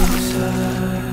Inside.